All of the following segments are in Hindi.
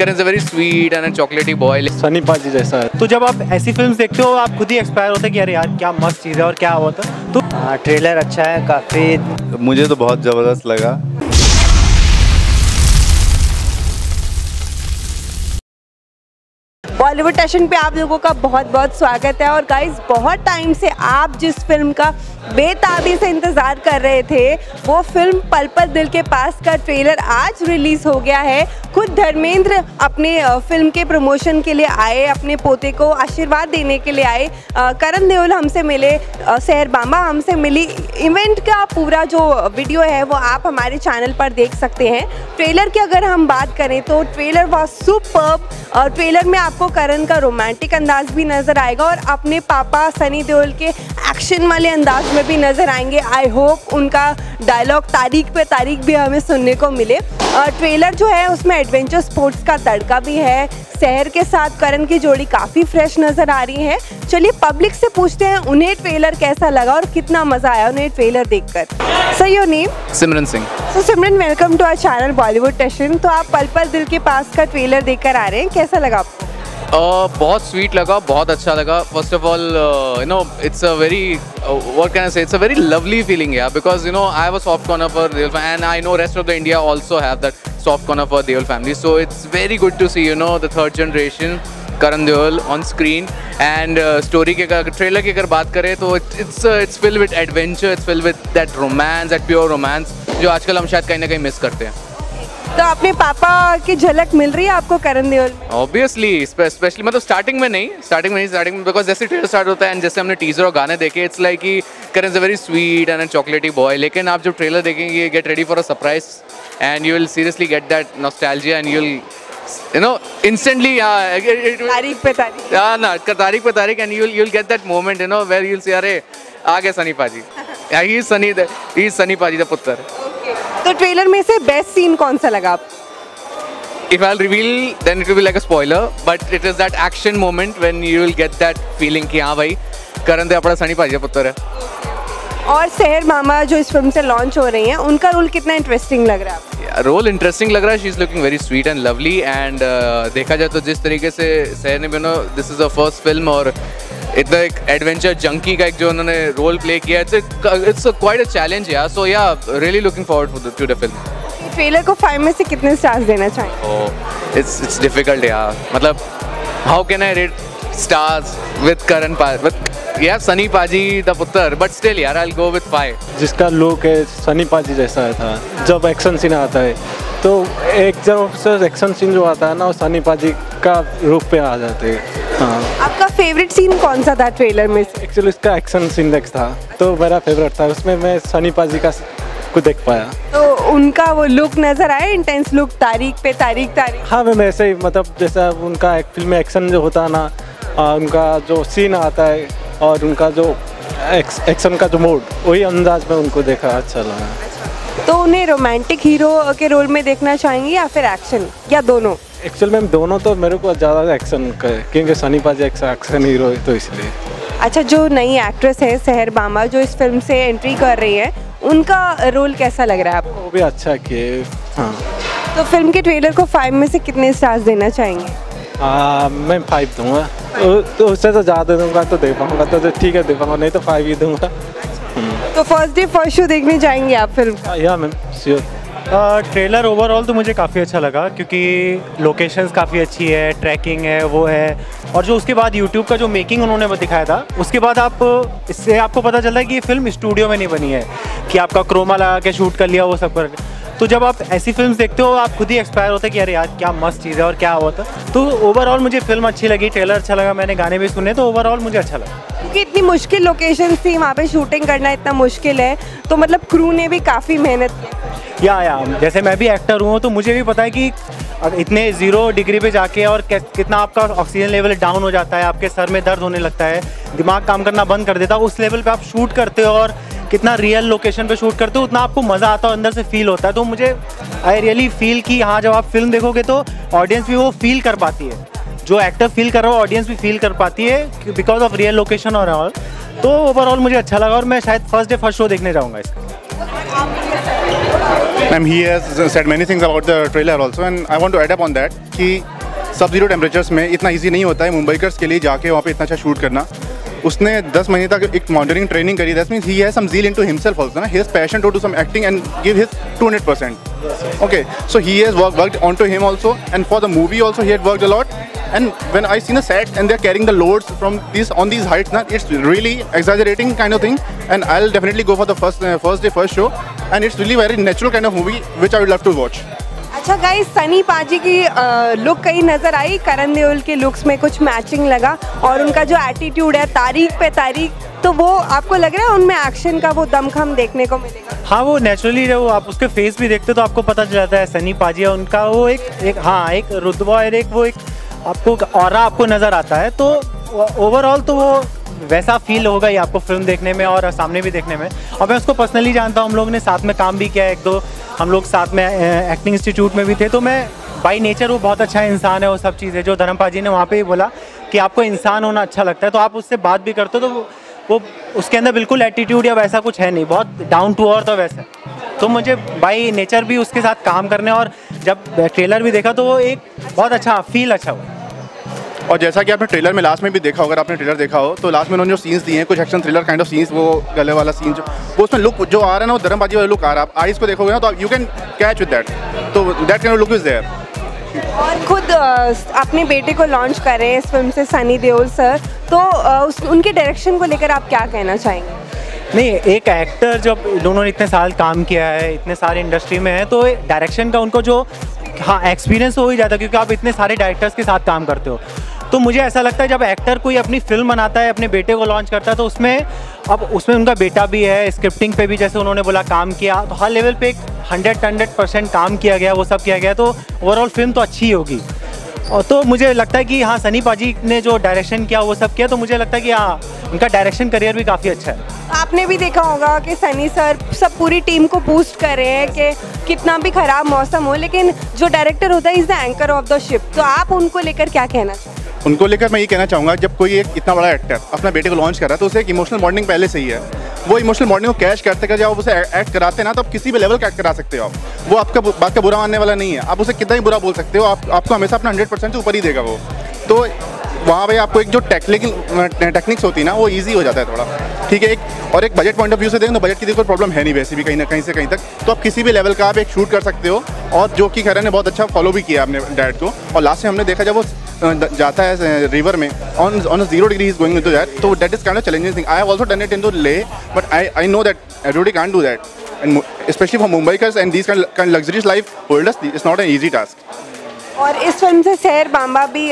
Karan is a very sweet and a chocolatey boy. Sunny पाजी जैसा है। तो जब आप ऐसी फिल्म्स देखते हो आप खुद ही एक्सपायर होते हैं कि अरे यार क्या मस्त चीज़ है और क्या हुआ था। तो हाँ ट्रेलर अच्छा है काफ़ी, मुझे तो बहुत ज़बरदस्त लगा। बॉलीवुड टशन पे आप लोगों का बहुत बहुत स्वागत है। और गाइज बहुत टाइम से आप जिस फिल्म का बेताबी से इंतज़ार कर रहे थे वो फिल्म पल पल दिल के पास का ट्रेलर आज रिलीज़ हो गया है। खुद धर्मेंद्र अपने फिल्म के प्रमोशन के लिए आए, अपने पोते को आशीर्वाद देने के लिए आए, करण देओल हमसे मिले, सहर बाम्बा हमसे मिली। इवेंट का पूरा जो वीडियो है वो आप हमारे चैनल पर देख सकते हैं। ट्रेलर की अगर हम बात करें तो ट्रेलर वॉज सुपर्ब। ट्रेलर में आपको करण का रोमांटिक अंदाज भी नज़र आएगा और अपने पापा सनी देओल के एक्शन वाले अंदाज में भी नज़र आएंगे। आई होप उनका डायलॉग तारीख पे तारीख भी हमें सुनने को मिले। ट्रेलर जो है उसमें एडवेंचर स्पोर्ट्स का तड़का भी है। सहर के साथ करण की जोड़ी काफ़ी फ्रेश नज़र आ रही है। चलिए पब्लिक से पूछते हैं उन्हें ट्रेलर कैसा लगा और कितना मज़ा आया उन्हें ट्रेलर देखकर। Sir your name? Simran Singh. So Simran, welcome to our channel Bollywood Tashan. तो आप पल पल दिल के पास का ट्रेलर देखकर आ रहे हैं, कैसा लगा आपको? बहुत स्वीट लगा, बहुत अच्छा लगा। First of all you know it's a very what can I say, it's a very lovely feeling यार, because you know I have a soft corner for Deol and I know rest of the India also have that soft corner for Deol family. So it's very good to see you know the third generation Karan Deol on screen. And story के अगर ट्रेलर की अगर बात करें तो it's filled with adventure, it's filled with that romance, that pure romance जो आजकल हम शायद कहीं ना कहीं मिस करते हैं। तो अपने पापा की झलक मिल रही है आपको करण देओल? ऑब्वियसली, स्पेशली मतलब स्टार्टिंग में नहीं बिकॉज जैसे ट्रेलर स्टार्ट होता है एंड जैसे हमने टीजर और गाने देखे, इट्स लाइक कि Karan is a very sweet and a chocolatey boy. लेकिन आप जब ट्रेलर देखेंगे, get ready for a surprise and you will seriously get that nostalgia and you will you know instantly tarikh pe tarikh and you'll get that moment you know where you'll say arre aage Sunny Paji yeah, he is Sunny Paji the puttar. Okay, so trailer mein se best scene kaun sa laga aapko? If I'll reveal then it will be like a spoiler, but it is that action moment when you will get that feeling ki ha bhai Karan de apna Sunny Paji ka puttar hai. और सहर मामा जो इस फिल्म से लॉन्च हो रही हैं उनका रोल कितना इंटरेस्टिंग लग रहा है? रोल इंटरेस्टिंग लग रहा है। She is looking very sweet and lovely and देखा जाए तो जिस तरीके से सहर ने भी know this is a first film और इतना एक एडवेंचर जंकी का एक जो उन्होंने रोल प्ले किया, इट्स क्वाइट अ चैलेंज यार। So yeah really looking forward to the film. Trailer को 5 में से कितने स्टार्स देना चाहिए? इट्स डिफिकल्ट यार, मतलब how can I rate stars with Karan but yeah Sunny Paji the puttar but still yaar I'll go with 5. जिसका लुक है सनी पाजी जैसा आया था। जब एक्शन सीन आता है तो एक तरफ से एक्शन सीन जो आता है ना वो सनी पाजी का रूप पे आ जाते हैं। हाँ, आपका फेवरेट सीन कौन सा था ट्रेलर में? एक्चुअली इसका एक्शन सीन था तो मेरा फेवरेट था, उसमें मैं सनी पाजी का को देख पाया। तो उनका वो लुक नजर आया, इंटेंस लुक, तारीख पे तारीख तारीख। हाँ मैम ऐसे ही, मतलब जैसा उनका एक फिल्म में एक्शन जो होता है ना, उनका जो सीन आता है और उनका जो एक्शन का जो मोड, वही अंदाज में उनको देखा, अच्छा लगा। अच्छा। तो उन्हें रोमांटिक हीरो के रोल में देखना चाहेंगे या फिर एक्शन या दोनों? एक्चुअल में दोनों, तो मेरे को ज़्यादा एक्शन का है क्योंकि सनी पाजी एक्शन हीरो है तो इसलिए। अच्छा, जो नई एक्ट्रेस है सहर बाम्बा जो इस फिल्म से एंट्री कर रही है उनका रोल कैसा लग रहा है आपको? वो भी अच्छा किए। हाँ, तो फिल्म के ट्रेलर को 5 में से कितने स्टार्स देना चाहेंगे? मैं 5 दूंगा, तो उससे तो ज़्यादा दूंगा तो दे पाऊँगा तो ठीक है दे पाऊँगा, नहीं तो 5 ही दूंगा। तो फर्स्ट डे फर्स्ट शो देखने जाएंगे आप फिल्म? या मैम श्योर। ट्रेलर ओवरऑल तो मुझे काफ़ी अच्छा लगा क्योंकि लोकेशंस काफ़ी अच्छी है, ट्रैकिंग है वो है, और जो उसके बाद यूट्यूब का जो मेकिंग उन्होंने दिखाया था उसके बाद आप इससे आपको पता चला कि ये फिल्म स्टूडियो में नहीं बनी है कि आपका क्रोमा लगा के शूट कर लिया वो सब कर। तो जब आप ऐसी फिल्म्स देखते हो आप खुद ही एक्सपायर होते हैं कि अरे यार क्या मस्त चीज़ है और क्या हुआ था। तो ओवरऑल मुझे फिल्म अच्छी लगी, ट्रेलर अच्छा लगा, मैंने गाने भी सुने तो ओवरऑल मुझे अच्छा लगा। क्योंकि इतनी मुश्किल लोकेशन थी, वहाँ पे शूटिंग करना इतना मुश्किल है तो मतलब क्रू ने भी काफ़ी मेहनत की। या जैसे मैं भी एक्टर हूँ तो मुझे भी पता है कि इतने 0 डिग्री पे जाके और कितना आपका ऑक्सीजन लेवल डाउन हो जाता है, आपके सर में दर्द होने लगता है, दिमाग काम करना बंद कर देता है। उस लेवल पे आप शूट करते हो और कितना रियल लोकेशन पे शूट करते हो उतना आपको मज़ा आता है, अंदर से फील होता है। तो मुझे आई रियली फील कि हाँ जब आप फिल्म देखोगे तो ऑडियंस भी वो फील कर पाती है, जो एक्टर फील कर रहा हो ऑडियंस भी फील कर पाती है बिकॉज ऑफ रियल लोकेशन और ऑल। तो ओवरऑल मुझे अच्छा लगा और मैं शायद फर्स्ट डे फर्स्ट शो देखने जाऊँगा इसका। Ma'am, he has said many things about the trailer also, and I want to add up on that कि sub-zero temperatures में इतना easy नहीं होता है मुंबईकर्स के लिए जाके वहाँ पे इतना अच्छा shoot करना. उसने 10 महीने तक एक मॉडलिंग ट्रेनिंग करी. That means he has some zeal into himself also, ना? He has passion to do some acting and give his 200%. Okay, so he has worked onto him also, and for the movie also he had worked a lot. And when I seen the set and they're carrying the loads from these on these heights, na, it's really exaggerating kind of thing. And I'll definitely go for the first show, and it's really very natural kind of movie which I would love to watch. अच्छा गाइस, सनी पाजी की लुक कहीं नज़र आई. करण देओल के लुक्स में कुछ मैचिंग लगा, और उनका जो एटीट्यूड है तारीख पे तारीख, तो वो आपको लग रहा है उनमें एक्शन का वो दमखम देखने को मिलेगा. हाँ, वो नेचुरली है. वो आप उसके फेस भी देखते हो तो आपको पता चल जाता है सनी पाजिया, उनका वो एक रुतबा और एक आपको ऑरा आपको नज़र आता है. तो ओवरऑल तो वो वैसा फील होगा ही आपको फिल्म देखने में और सामने भी देखने में. और मैं उसको पर्सनली जानता हूँ, हम लोग ने साथ में काम भी किया है. एक दो हम लोग साथ में एक्टिंग इंस्टीट्यूट में भी थे, तो मैं बाई नेचर वो बहुत अच्छा इंसान है. वो सब चीज़ें जो धर्मपा जी ने वहाँ पर ही बोला कि आपको इंसान होना अच्छा लगता है, तो आप उससे बात भी करते हो तो वो उसके अंदर बिल्कुल एटीट्यूड या वैसा कुछ है नहीं, बहुत डाउन टू अर्थ. और वैसा तो मुझे बाई नेचर भी उसके साथ काम करने, और जब ट्रेलर भी देखा तो वो एक बहुत अच्छा फील अच्छा हुआ. और जैसा कि आपने ट्रेलर में लास्ट में भी देखा हो, अगर आपने ट्रेलर देखा हो तो लास्ट में उन्होंने जो सीन्स दिए हैं, कुछ action thriller kind of scenes, वो गले वाला सीन जो वो उसमें लुक जो आ रहा है ना, वो धर्मबाजी वाला लुक आ रहा है. आप आइज को देखोगे ना तो you can catch with that, तो that kind of look is there. और खुद अपने बेटे को लॉन्च कर रहे हैं इस फिल्म से सनी देओल सर, तो उनके डायरेक्शन को लेकर आप क्या कहना चाहेंगे? नहीं, एक एक्टर जब दोनों ने इतने साल काम किया है, इतने सारे इंडस्ट्री में है, तो डायरेक्शन का उनको जो हाँ एक्सपीरियंस हो ही जाता है, क्योंकि आप इतने सारे डायरेक्टर्स के साथ काम करते हो. तो मुझे ऐसा लगता है जब एक्टर कोई अपनी फिल्म बनाता है, अपने बेटे को लॉन्च करता है, तो उसमें अब उसमें उनका बेटा भी है, स्क्रिप्टिंग पे भी जैसे उन्होंने बोला काम किया, तो हर लेवल पे एक 100% काम किया गया, वो सब किया गया, तो ओवरऑल फिल्म तो अच्छी होगी. और तो मुझे लगता है कि हाँ, सनी पाजी ने जो डायरेक्शन किया वो सब किया, तो मुझे लगता है कि हाँ, उनका डायरेक्शन करियर भी काफ़ी अच्छा है. आपने भी देखा होगा कि सनी सर सब पूरी टीम को बूस्ट कर रहे हैं कि कितना भी खराब मौसम हो, लेकिन जो डायरेक्टर होता है is the anchor of the ship, तो आप उनको लेकर क्या कहना चाहेंगे? उनको लेकर मैं ये कहना चाहूँगा, जब कोई एक इतना बड़ा एक्टर अपने बेटे को लॉन्च कर रहा है तो उसे एक इमोशनल बॉन्डिंग पहले से ही है. वो इमोशनल बॉन्डिंग को कैश करते कर जब आप उसे एक्ट कराते हैं ना, तो आप किसी भी लेवल का एक्ट करा सकते हो. आप वो आपका बात का बुरा मानने वाला नहीं है, आप उसे कितना ही बुरा बोल सकते हो, आपको हमेशा अपना 100% से ऊपर ही देगा वो. तो वहाँ पर आपको एक जो टेक्निक्स होती है ना, वो ईजी हो जाता है थोड़ा, ठीक है. एक बजट पॉइंट ऑफ व्यू से देखें तो बजट की कोई प्रॉब्लम है नहीं वैसे भी, कहीं ना कहीं से कहीं तक, तो आप किसी भी लेवल का आप एक शूट कर सकते हो. और जो कि करण ने बहुत अच्छा फॉलो भी किया अपने डायरेक्ट को. और लास्ट में हमने देखा जब वो जाता है रिवर में on 0 degree is going to that, तो that is kind of challenging thing. I have also done it in टू ले, but I know that everybody can do that, and specially for Mumbaikars and this kind luxurious life holders, it's not an easy task. और इस फिल्म से सहर बांबा भी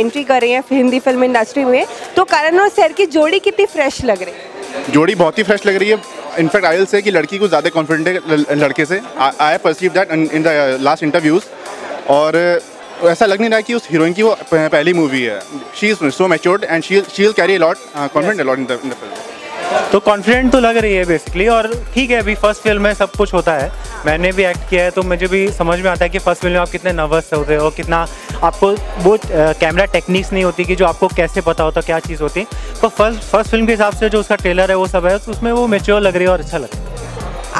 एंट्री कर रहे हैं हिंदी फिल्म इंडस्ट्री में, तो करण और सहर की जोड़ी कितनी फ्रेश लग रही है? जोड़ी बहुत ही फ्रेश लग रही है. इनफैक्ट आई विल से कि लड़की को ज़्यादा कॉन्फिडेंट है लड़के से. I perceive that in the last interviews. और ऐसा लग नहीं रहा कि उस हीरोइन की वो पहली मूवी है. She is so matured and she will carry a lot confident a lot in the film. तो कॉन्फिडेंट तो लग रही है बेसिकली. और ठीक है, अभी फर्स्ट फिल्म में सब कुछ होता है. मैंने भी एक्ट किया है तो मुझे भी समझ में आता है कि फर्स्ट फिल्म में आप कितने नर्वस होते हो, कितना आपको वो कैमरा टेक्निक्स नहीं होती कि जो आपको कैसे पता होता क्या चीज़ होती. तो फर्स्ट फिल्म के हिसाब से जो उसका ट्रेलर है वो सब है, तो उसमें वो मैच्योर लग रही है और अच्छा लग रहा है.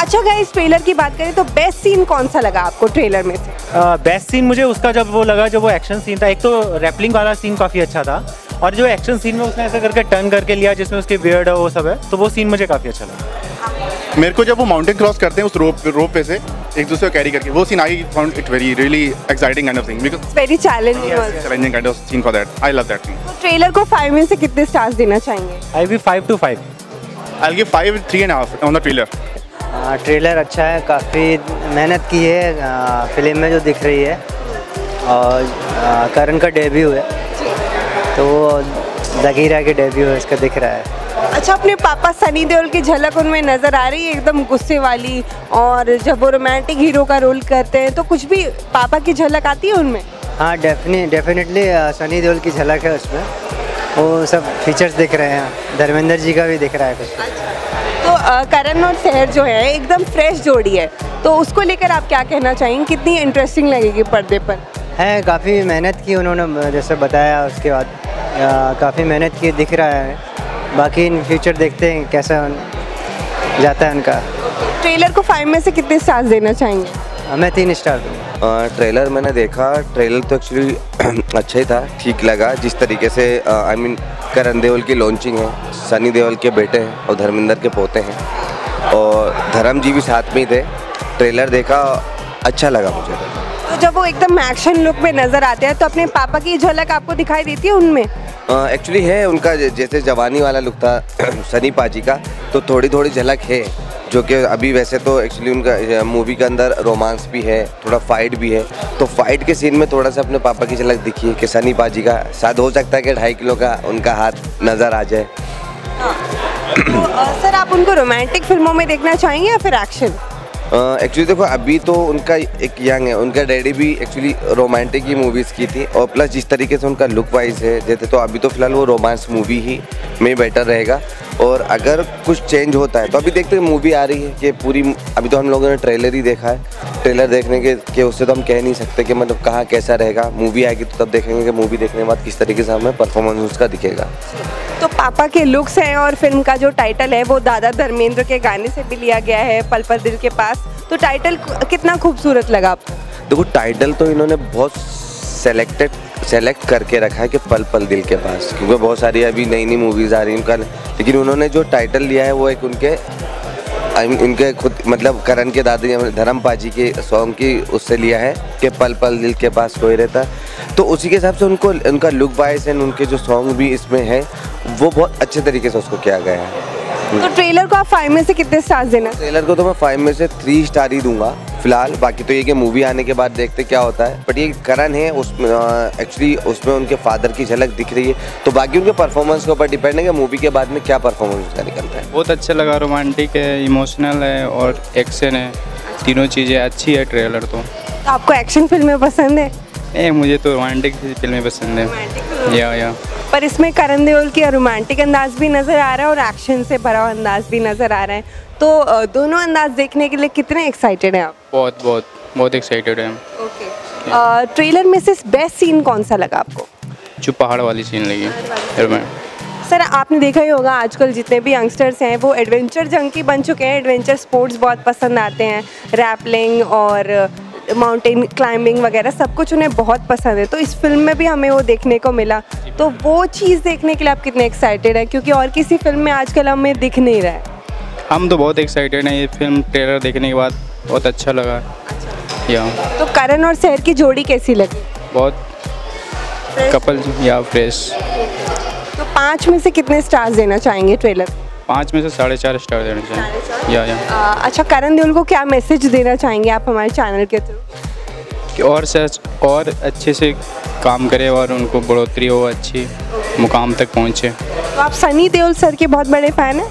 अच्छा गाइस, ट्रेलर की बात करें तो बेस्ट सीन कौन सा लगा आपको ट्रेलर में से? बेस्ट सीन मुझे उसका जब वो लगा, जब वो एक्शन सीन था. एक तो रैपलिंग वाला सीन काफ़ी अच्छा था, और जो एक्शन सीन में उसने ऐसा करके टर्न करके लिया जिसमें उसके बियर्ड है वो सब है, तो वो सीन मुझे काफ़ी अच्छा लगा. मेरे को जब वो माउंटेन क्रॉस करते हैं उस रोप पे से एक दूसरे को कैरी करके, वो scene I found it very really exciting kind of thing, because very challenging kind of scene for that. I love that scene. तो ट्रेलर को 5 में से कितने स्टार्स देना चाहेंगे? I will 5 to 5. I will give 5 3.5 on the trailer. Trailer अच्छा है, काफ़ी मेहनत की है फिल्म में जो दिख रही है. और करण का डेब्यू है तो जगीरा के डेब्यू है, इसका दिख रहा है. अच्छा, अपने पापा सनी देओल की झलक उनमें नज़र आ रही है, एकदम गुस्से वाली. और जब वो रोमांटिक हीरो का रोल करते हैं तो कुछ भी पापा की झलक आती है उनमें? हाँ, डेफिनेटली सनी देओल की झलक है उसमें. वो सब फीचर्स दिख रहे हैं, धर्मेंद्र जी का भी दिख रहा है कुछ. अच्छा, तो करण और सहर जो है एकदम फ्रेश जोड़ी है, तो उसको लेकर आप क्या कहना चाहेंगे? कितनी इंटरेस्टिंग लगेगी पर्दे पर? है, काफ़ी मेहनत की उन्होंने, जैसे बताया उसके बाद काफ़ी मेहनत की दिख रहा है. बाकी इन फ्यूचर देखते हैं कैसा जाता है उनका. ट्रेलर को 5 में से कितने स्टार्स देना चाहेंगे? मैं 3 स्टार दूँगा। ट्रेलर मैंने देखा, ट्रेलर तो एक्चुअली अच्छा ही था, ठीक लगा। जिस तरीके से करण देओल की लॉन्चिंग है, सनी देओल के बेटे हैं और धर्मेंद्र के पोते हैं और धर्म जी भी साथ में थे। ट्रेलर देखा, अच्छा लगा मुझे। तो जब वो एकदम एक्शन लुक में नज़र आते हैं तो अपने पापा की झलक आपको दिखाई देती है उनमें? एक्चुअली है उनका, जैसे जवानी वाला लुक था सनी पाजी का, तो थोड़ी थोड़ी झलक है जो कि अभी। वैसे तो एक्चुअली उनका मूवी के अंदर रोमांस भी है, थोड़ा फाइट भी है, तो फाइट के सीन में थोड़ा सा अपने पापा की झलक दिखी है कि सनी पाजी का शायद हो सकता है कि 2.5 किलो का उनका हाथ नज़र आ जाए। तो सर आप उनको रोमांटिक फिल्मों में देखना चाहेंगे या फिर एक्शन? एक्चुअली देखो अभी तो उनका एक यंग है, उनका डैडी भी एक्चुअली रोमांटिक ही मूवीज़ की थी और प्लस जिस तरीके से उनका लुक वाइज है जैसे, तो अभी तो फिलहाल वो रोमांस मूवी ही में बेटर रहेगा। और अगर कुछ चेंज होता है तो अभी देखते हैं, मूवी आ रही है कि पूरी। अभी तो हम लोगों ने ट्रेलर ही देखा है, ट्रेलर देखने के उससे तो हम कह नहीं सकते कि मतलब कहाँ कैसा रहेगा। मूवी आएगी तो तब देखेंगे कि मूवी देखने के बाद किस तरीके से हमें परफॉर्मेंस उसका दिखेगा। तो पापा के लुक्स हैं और फिल्म का जो टाइटल है वो दादा धर्मेंद्र के गाने से भी लिया गया है, पल पल दिल के पास। तो टाइटल कितना खूबसूरत लगा आपको? देखो टाइटल तो इन्होंने बहुत सेलेक्ट करके रखा है कि पल पल दिल के पास, क्योंकि बहुत सारी अभी नई नई मूवीज़ आ रही हैं उनका, लेकिन उन्होंने जो टाइटल लिया है वो एक उनके उनके खुद मतलब करण के दादी धर्मपा जी के सॉन्ग की उससे लिया है कि पल पल दिल के पास कोई रहता। तो उसी के हिसाब से उनको उनका लुक वाइज एंड उनके जो सॉन्ग भी इसमें है वो बहुत अच्छे तरीके से उसको किया गया है। तो ट्रेलर को आप 5 में से कितने स्टार्स देना? ट्रेलर को तो मैं 5 में से 3 स्टार ही दूंगा फिलहाल। बाकी तो ये कि मूवी आने के बाद देखते क्या होता है। बट ये करण है उसमें एक्चुअली उसमें उनके फादर की झलक दिख रही है, तो बाकी उनके परफॉर्मेंस के ऊपर डिपेंड है कि मूवी के बाद में क्या परफॉर्मेंस का निकलता है। बहुत अच्छा लगा, रोमांटिक है, इमोशनल है और एक्शन है, तीनों चीज़ें अच्छी है ट्रेलर। तो आपको एक्शन फिल्में पसंद है? नहीं, मुझे तो रोमांटिक फिल्में पसंद है। या पर इसमें करण देओल की रोमांटिक अंदाज भी नज़र आ रहा है और एक्शन से भरा हुआ अंदाज भी नज़र आ रहा है। तो दोनों अंदाज देखने के लिए कितने एक्साइटेड हैं आप? बहुत बहुत बहुत एक्साइटेड हैं हम। ओके, ट्रेलर में से बेस्ट सीन कौन सा लगा आपको? जो पहाड़ वाली सीन लगी। सर आपने देखा ही होगा आजकल जितने भी यंगस्टर्स हैं वो एडवेंचर जंकी बन चुके हैं, एडवेंचर स्पोर्ट्स बहुत पसंद आते हैं, रैपलिंग और माउंटेन क्लाइंबिंग वगैरह सब कुछ उन्हें बहुत पसंद है। तो इस फिल्म में भी हमें वो देखने को मिला, तो वो चीज़ देखने के लिए आप कितने एक्साइटेड हैं? क्योंकि और किसी फिल्म में आजकल हमें दिख नहीं रहा है। हम तो बहुत एक्साइटेड हैं, ये फिल्म ट्रेलर देखने के बाद बहुत अच्छा लगा। अच्छा। तो करण और सहर की जोड़ी कैसी लगी? बहुत कपल या फ्रेश। तो 5 में से कितने स्टार्स देना चाहेंगे ट्रेलर? 5 में से 4.5 स्टार देना चाहेंगे। अच्छा, करण देओल को क्या मैसेज देना चाहेंगे आप हमारे चैनल के थ्रू? कि और अच्छे से काम करें और उनको बढ़ोतरी हो, अच्छी मुकाम तक पहुँचे। तो आप सनी देओल सर के बहुत बड़े फ़ैन हैं?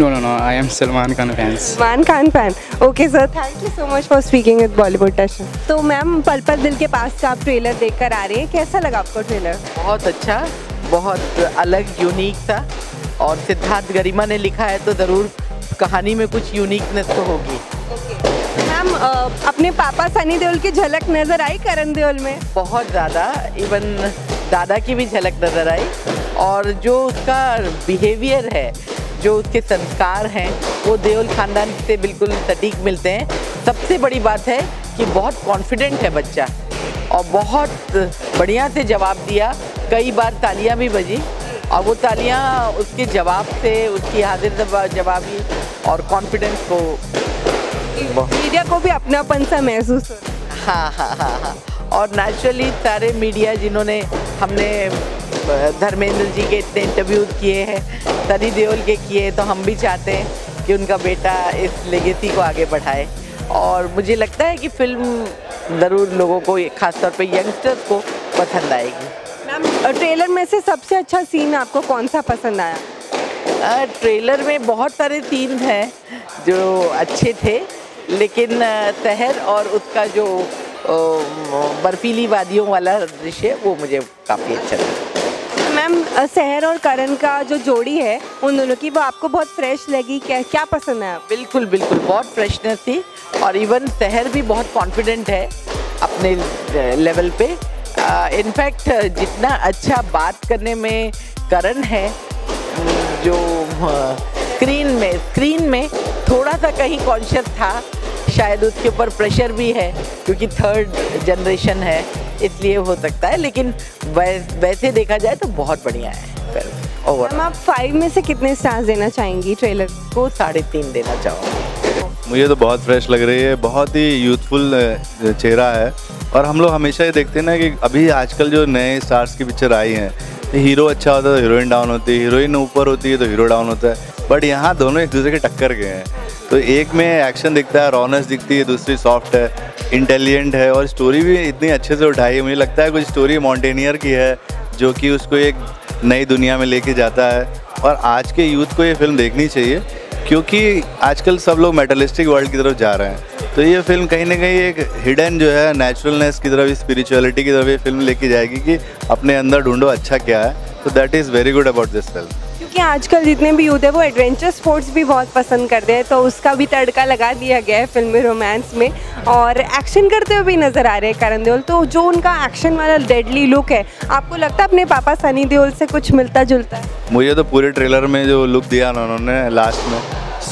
No, I am Salman Khan fan. Salman Khan fan. Okay sir, thank you so much for speaking with Bollywood Tashan. तो मैम पल पल दिल के पास का आप ट्रेलर देखकर आ रहे हैं, कैसा लगा आपको ट्रेलर? बहुत अच्छा, बहुत अलग यूनिक था और सिद्धार्थ गरिमा ने लिखा है तो ज़रूर कहानी में कुछ यूनिकनेस तो होगी। मैम अपने पापा सनी देओल की झलक नज़र आई करण देओल में? बहुत ज़्यादा, इवन दादा की भी झलक नज़र आई और जो उसका बिहेवियर है, जो उसके संस्कार हैं वो देओल खानदान से बिल्कुल सटीक मिलते हैं। सबसे बड़ी बात है कि बहुत कॉन्फिडेंट है बच्चा और बहुत बढ़िया से जवाब दिया, कई बार तालियां भी बजी और वो तालियां उसके जवाब से, उसकी हाजिर जवाबी और कॉन्फिडेंस को, मीडिया को भी अपनापन सा महसूस हो। हाँ। और नेचुरली सारे मीडिया जिन्होंने, हमने धर्मेंद्र जी के इतने इंटरव्यू किए हैं, सनी देओल के किए, तो हम भी चाहते हैं कि उनका बेटा इस लेगेसी को आगे बढ़ाए और मुझे लगता है कि फिल्म ज़रूर लोगों को, खासतौर पे यंगस्टर्स को पसंद आएगी। मैम ट्रेलर में से सबसे अच्छा सीन आपको कौन सा पसंद आया? ट्रेलर में बहुत सारे सीन हैं जो अच्छे थे, लेकिन शहर और उसका जो बर्फीली वादियों वाला दृश्य वो मुझे काफ़ी अच्छा लगा। मैम सहर और करण का जो जोड़ी है उन दोनों की, वो आपको बहुत फ्रेश लगी, क्या पसंद है? बिल्कुल बिल्कुल, बहुत फ्रेशनेस थी और इवन सहर भी बहुत कॉन्फिडेंट है अपने लेवल पे। इनफैक्ट जितना अच्छा बात करने में करण है, जो स्क्रीन में थोड़ा सा कहीं कॉन्शियस था, शायद उसके ऊपर प्रेशर भी है क्योंकि थर्ड जनरेशन है, इसलिए हो सकता है। लेकिन वैसे देखा जाए तो बहुत बढ़िया है। फिर मैम आप 5 में से कितने स्टार्स देना चाहेंगी? ट्रेलर को 3.5 देना चाहूँगी। मुझे तो बहुत फ्रेश लग रही है, बहुत ही यूथफुल चेहरा है। और हम लोग हमेशा ये देखते हैं ना कि अभी आजकल जो नए स्टार्स की पिक्चर आई हैं, हीरो अच्छा होता है तो हीरोइन डाउन होती है, हीरोइन ऊपर होती है तो हीरो डाउन होता है। बट यहाँ दोनों एक दूसरे के टक्कर गए हैं। तो एक में एक्शन दिखता है, रॉनेस दिखती है, दूसरी सॉफ्ट है, इंटेलिजेंट है, और स्टोरी भी इतनी अच्छे से उठाई है। मुझे लगता है कुछ स्टोरी माउंटेनियर की है जो कि उसको एक नई दुनिया में लेके जाता है। और आज के यूथ को ये फिल्म देखनी चाहिए क्योंकि आजकल सब लोग मेटलिस्टिक वर्ल्ड की तरफ जा रहे हैं। तो ये फिल्म कहीं ना कहीं एक हिडन जो है नेचुरलनेस की तरफ, स्पिरिचुअलिटी की तरफ ये फिल्म लेके जाएगी कि अपने अंदर ढूंढो अच्छा क्या है। तो that is very good about this film. क्योंकि आजकल जितने भी यूथ है वो एडवेंचर स्पोर्ट्स भी बहुत पसंद करते हैं, तो उसका भी तड़का लगा दिया गया है फिल्म में, रोमांस में। और एक्शन करते हुए भी नज़र आ रहे हैं करण देओल। तो जो उनका एक्शन वाला डेडली लुक है, आपको लगता है अपने पापा सनी देओल से कुछ मिलता जुलता है? मुझे तो पूरे ट्रेलर में जो लुक दिया उन्होंने लास्ट में,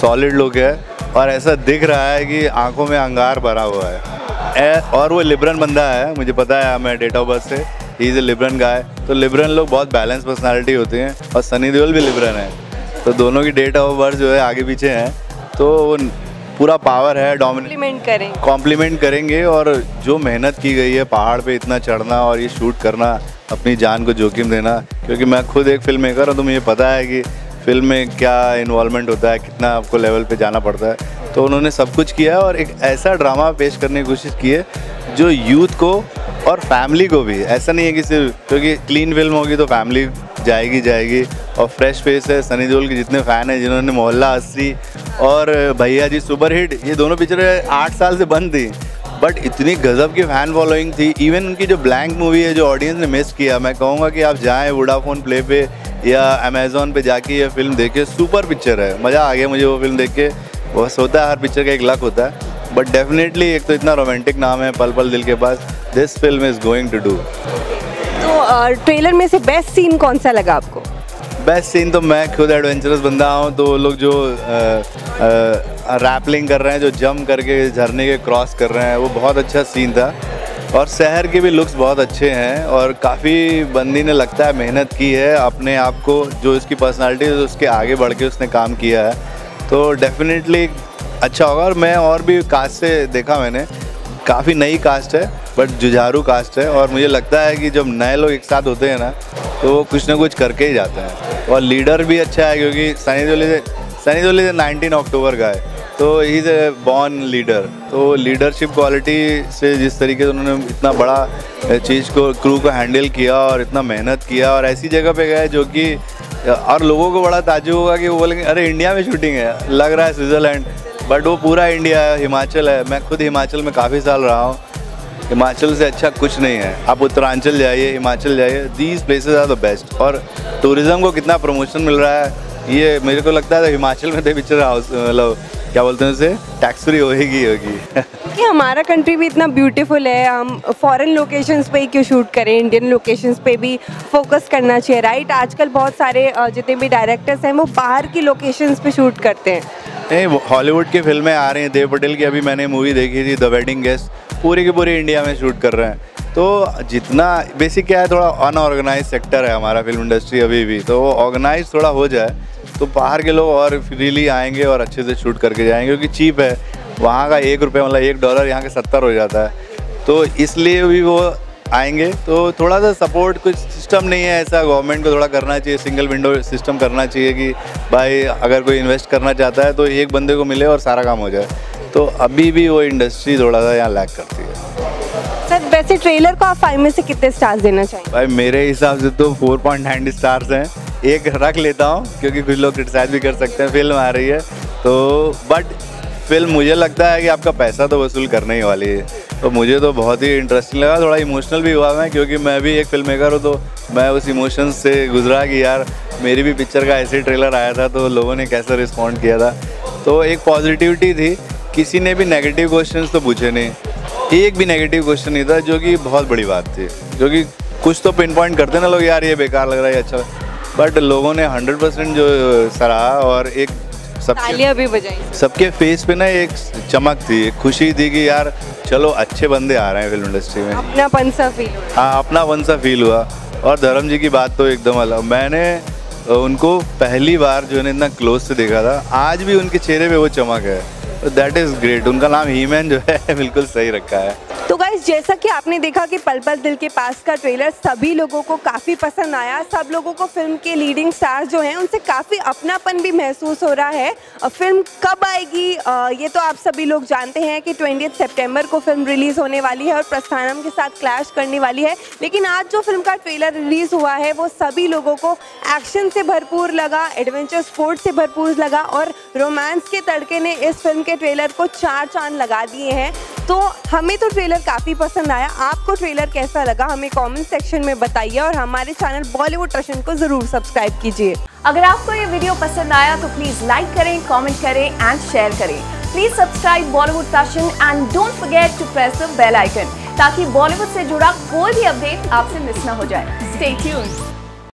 सॉलिड लुक है। और ऐसा दिख रहा है कि आँखों में अंगार भरा हुआ है। और वो लिबरन बंदा है, मुझे पता है, मैं डेट ऑफ बर्थ से ही इज़ ए लिबरन गाय। तो लिबरन लोग बहुत बैलेंस पर्सनालिटी होते हैं और सनी देओल भी लिबरन है, तो दोनों की डेट ऑफ बर्थ जो है आगे पीछे हैं। तो पूरा पावर है, डोमिनेट कॉम्प्लीमेंट करेंगे। और जो मेहनत की गई है पहाड़ पे इतना चढ़ना और ये शूट करना, अपनी जान को जोखिम देना, क्योंकि मैं खुद एक फिल्म मेकर हूँ तो मुझे पता है कि फिल्म में क्या इन्वॉल्वमेंट होता है, कितना आपको लेवल पे जाना पड़ता है। तो उन्होंने सब कुछ किया है और एक ऐसा ड्रामा पेश करने की कोशिश की है जो यूथ को और फैमिली को भी, ऐसा नहीं है कि सिर्फ क्योंकि क्लीन फिल्म होगी तो फैमिली जाएगी। और फ्रेश फेस है सनी देओल के, जितने फ़ैन हैं जिन्होंने मोहल्ला अस्सी और भैया जी सुपरहिट, ये दोनों पिक्चरें 8 साल से बंद थी, बट इतनी गजब की फ़ैन फॉलोइंग थी। इवन उनकी जो ब्लैंक मूवी है जो ऑडियंस ने मिस किया, मैं कहूँगा कि आप जाएँ वोडाफोन प्ले पे या अमेज़ॉन पे जाके ये फिल्म देखें। सुपर पिक्चर है, मज़ा आ गया मुझे वो फिल्म देख के। बस होता है हर पिक्चर का एक लक होता है, बट डेफिनेटली एक तो इतना रोमांटिक नाम है पल Pal Dil Ke Paas, this film is going to do. तो ट्रेलर में से बेस्ट सीन कौन सा लगा आपको? बेस्ट सीन तो मैं खुद एडवेंचरस बंदा हूँ, तो लोग जो रैपलिंग कर रहे हैं, जो जंप करके झरने के क्रॉस कर रहे हैं, वो बहुत अच्छा सीन था। और शहर के भी लुक्स बहुत अच्छे हैं और काफ़ी बंदी ने लगता है मेहनत की है, अपने आप को जो इसकी पर्सनालिटी है उसके आगे बढ़ के उसने काम किया है। तो डेफिनेटली अच्छा होगा। और मैं और भी कास्ट से देखा, मैंने काफ़ी नई कास्ट है बट जुझारू कास्ट है। और मुझे लगता है कि जब नए लोग एक साथ होते हैं ना तो वो कुछ ना कुछ करके ही जाते हैं। और लीडर भी अच्छा है क्योंकि सनी देओल 19 अक्टूबर का है, तो he is a born leader. तो लीडरशिप क्वालिटी से जिस तरीके से उन्होंने इतना बड़ा चीज़ को, क्रू को हैंडल किया और इतना मेहनत किया और ऐसी जगह पे गए जो कि, और लोगों को बड़ा ताजुब होगा कि वो बोलेंगे अरे इंडिया में शूटिंग है, लग रहा है स्विट्ज़रलैंड, बट वो पूरा इंडिया है, हिमाचल है। मैं खुद हिमाचल में काफ़ी साल रहा हूँ, हिमाचल से अच्छा कुछ नहीं है। आप उत्तरांचल जाइए, हिमाचल जाइए, these places are the best. और टूरिज़म को कितना प्रमोशन मिल रहा है, ये मेरे को लगता है हिमाचल में तो पिक्चर हाउस, मतलब क्या बोलते हैं उसे, टैक्स फ्री होगी। क्योंकि हमारा कंट्री भी इतना ब्यूटीफुल है, हम फॉरेन लोकेशंस पे ही क्यों शूट करें, इंडियन लोकेशंस पे भी फोकस करना चाहिए, राइट? आजकल बहुत सारे जितने भी डायरेक्टर्स हैं वो बाहर की लोकेशंस पे शूट करते हैं। नहीं, हॉलीवुड की फिल्में आ रही हैं, देव पटेल की अभी मैंने मूवी देखी थी द वेडिंग गेस्ट, पूरी की पूरी इंडिया में शूट कर रहे हैं। तो जितना बेसिक क्या है, थोड़ा अनऑर्गेनाइज सेक्टर है हमारा फिल्म इंडस्ट्री अभी भी, तो वो ऑर्गेनाइज थोड़ा हो जाए तो बाहर के लोग और फ्रीली आएंगे और अच्छे से शूट करके जाएंगे। क्योंकि चीप है, वहाँ का ₹1 मतलब $1 यहाँ के 70 हो जाता है, तो इसलिए भी वो आएंगे। तो थोड़ा सा सपोर्ट, कुछ सिस्टम नहीं है ऐसा, गवर्नमेंट को थोड़ा करना चाहिए, सिंगल विंडो सिस्टम करना चाहिए कि भाई अगर कोई इन्वेस्ट करना चाहता है तो एक बंदे को मिले और सारा काम हो जाए। तो अभी भी वो इंडस्ट्री थोड़ा सा यहाँ लैक करती है। सर वैसे ट्रेलर को आप 5 में से कितने स्टार्स देना चाहिए? भाई मेरे हिसाब से तो 4.9 स्टार्स हैं, एक रख लेता हूँ क्योंकि कुछ लोग क्रिटिसाइज भी कर सकते हैं, फिल्म आ रही है तो। बट फिल्म मुझे लगता है कि आपका पैसा तो वसूल करने ही वाली है, तो मुझे तो बहुत ही इंटरेस्टिंग लगा। थोड़ा इमोशनल भी हुआ मैं, क्योंकि मैं भी एक फिल्म मेकर हूँ, तो मैं उस इमोशन से गुजरा कि यार मेरी भी पिक्चर का ऐसे ट्रेलर आया था तो लोगों ने कैसा रिस्पॉन्ड किया था। तो एक पॉजिटिविटी थी, किसी ने भी नेगेटिव क्वेश्चन तो पूछे नहीं, एक भी नेगेटिव क्वेश्चन नहीं था, जो कि बहुत बड़ी बात थी। जो कि कुछ तो पिन पॉइंट करते ना लोग, यार ये बेकार लग रहा है, अच्छा, बट लोगों ने 100% जो सराहा और एक तालियां भी बजाई। सबके फेस पे ना एक चमक थी, एक खुशी थी कि यार चलो अच्छे बंदे आ रहे हैं फिल्म इंडस्ट्री में, अपनापन सा फील हुआ। हाँ, अपनापन सा फील हुआ। और धर्म जी की बात तो एकदम अलग, मैंने उनको पहली बार जो है इतना क्लोज से देखा था, आज भी उनके चेहरे पे वो चमक है, दैट इज़ ग्रेट। उनका नाम हीमैन जो है बिल्कुल सही रखा है। तो गाइस, जैसा कि आपने देखा कि पल पल दिल के पास का ट्रेलर सभी लोगों को काफ़ी पसंद आया, सब लोगों को फिल्म के लीडिंग स्टार्स जो हैं उनसे काफ़ी अपनापन भी महसूस हो रहा है। फिल्म कब आएगी ये तो आप सभी लोग जानते हैं कि 20 सितंबर को फिल्म रिलीज़ होने वाली है और प्रस्थानम के साथ क्लैश करने वाली है। लेकिन आज जो फिल्म का ट्रेलर रिलीज़ हुआ है वो सभी लोगों को एक्शन से भरपूर लगा, एडवेंचर स्पोर्ट्स से भरपूर लगा और रोमांस के तड़के ने इस फिल्म के ट्रेलर को 4 चांद लगा दिए हैं। तो हमें तो ट्रेलर काफ़ी पसंद आया, आपको ट्रेलर कैसा लगा हमें कमेंट सेक्शन में बताइए और हमारे चैनल बॉलीवुड टशन को ज़रूर सब्सक्राइब कीजिए। अगर आपको ये वीडियो पसंद आया तो प्लीज़ लाइक करें, कमेंट करें एंड शेयर करें। Please subscribe Bollywood Tashan and don't forget to press the bell icon ताकि बॉलीवुड से जुड़ा कोई भी अपडेट आपसे मिस ना हो जाए। Stay tuned.